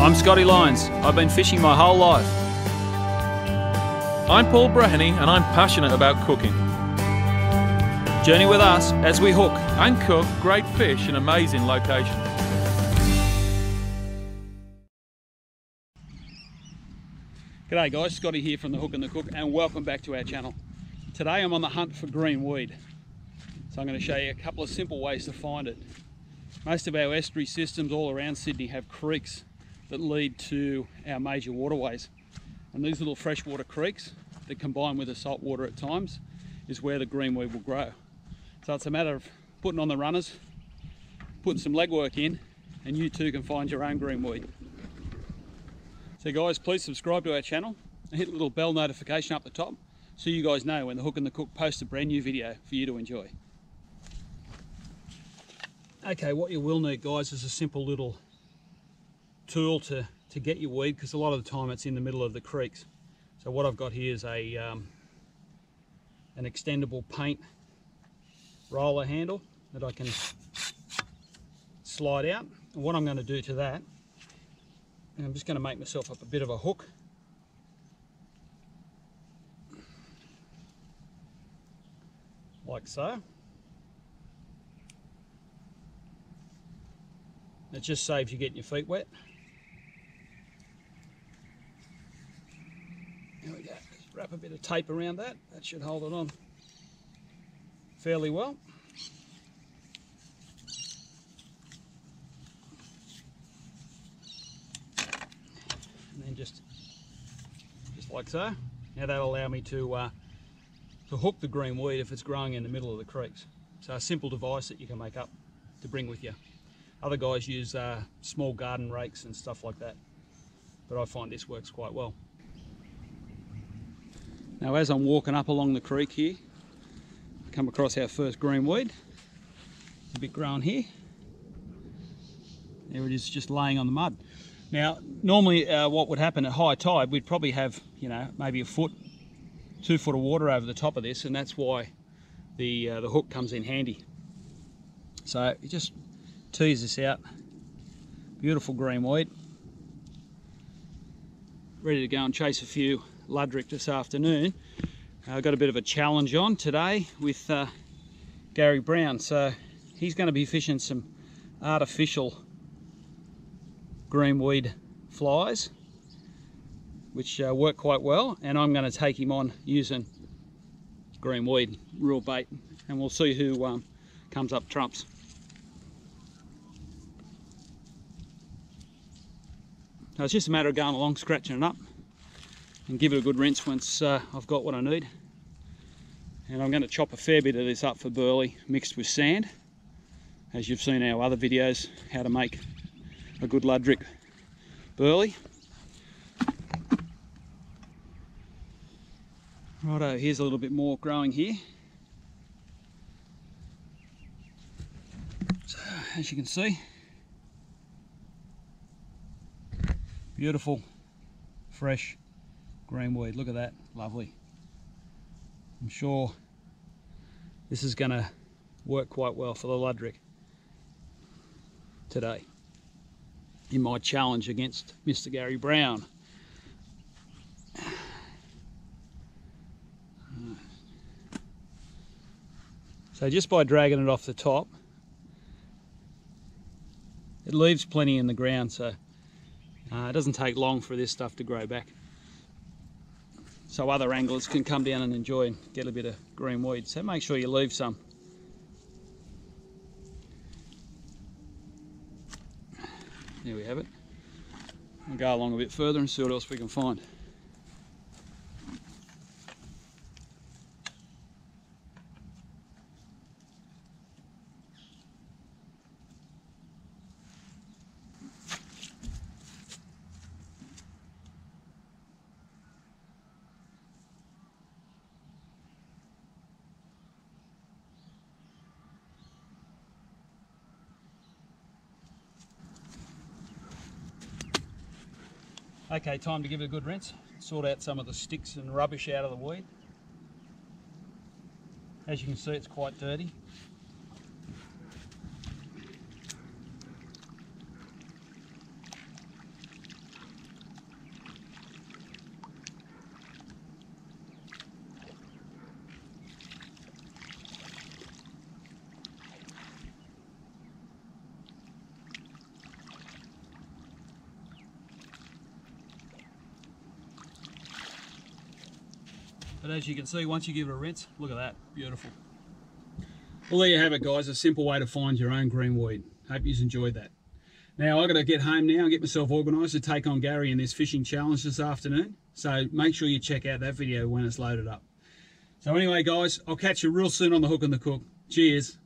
I'm Scotty Lyons. I've been fishing my whole life. I'm Paul Breheny and I'm passionate about cooking. Journey with us as we hook and cook great fish in amazing locations. G'day guys, Scotty here from The Hook and The Cook and welcome back to our channel. Today I'm on the hunt for green weed. So I'm going to show you a couple of simple ways to find it. Most of our estuary systems all around Sydney have creeks that lead to our major waterways. And these little freshwater creeks that combine with the salt water at times is where the green weed will grow. So it's a matter of putting on the runners, putting some legwork in, and you too can find your own green weed. So guys, please subscribe to our channel and hit the little bell notification up the top so you guys know when The Hook and The Cook posts a brand new video for you to enjoy. Okay, what you will need guys is a simple little tool to get your weed, because a lot of the time it's in the middle of the creeks. So what I've got here is a an extendable paint roller handle that I can slide out, and what I'm going to do to that, and I'm just going to make myself up a bit of a hook. Like so. It just saves you getting your feet wet. There we go. Just wrap a bit of tape around that. That should hold it on fairly well. And then just like so. Now that'll allow me to hook the green weed if it's growing in the middle of the creeks. So a simple device that you can make up to bring with you. Other guys use small garden rakes and stuff like that, but I find this works quite well. Now as I'm walking up along the creek here, I come across our first green weed. It's a bit grown here. There it is, just laying on the mud. Now normally what would happen at high tide, we'd probably have, you know, maybe a foot, 2 foot of water over the top of this, and that's why the hook comes in handy. So you just tease this out. Beautiful green weed. Ready to go and chase a few Luderick this afternoon. I've got a bit of a challenge on today with Gary Brown. So he's going to be fishing some artificial green weed flies, which work quite well. And I'm going to take him on using green weed, real bait. And we'll see who comes up trumps. So it's just a matter of going along, scratching it up, and give it a good rinse once I've got what I need. And I'm going to chop a fair bit of this up for burley mixed with sand, as you've seen in our other videos, how to make a good Luderick burley. Righto, here's a little bit more growing here. So, as you can see, beautiful, fresh green weed. Look at that, lovely. I'm sure this is going to work quite well for the Luderick today in my challenge against Mr. Gary Brown. So just by dragging it off the top, it leaves plenty in the ground, so it doesn't take long for this stuff to grow back, so other anglers can come down and enjoy and get a bit of green weed. So make sure you leave some. There we have it. We'll go along a bit further and see what else we can find. Okay, time to give it a good rinse. Sort out some of the sticks and rubbish out of the weed. As you can see, it's quite dirty. But as you can see, once you give it a rinse, look at that, beautiful. Well, there you have it, guys, a simple way to find your own green weed. Hope you've enjoyed that. Now I've got to get home now and get myself organised to take on Gary in this fishing challenge this afternoon. So make sure you check out that video when it's loaded up. So anyway, guys, I'll catch you real soon on The Hook and The Cook. Cheers.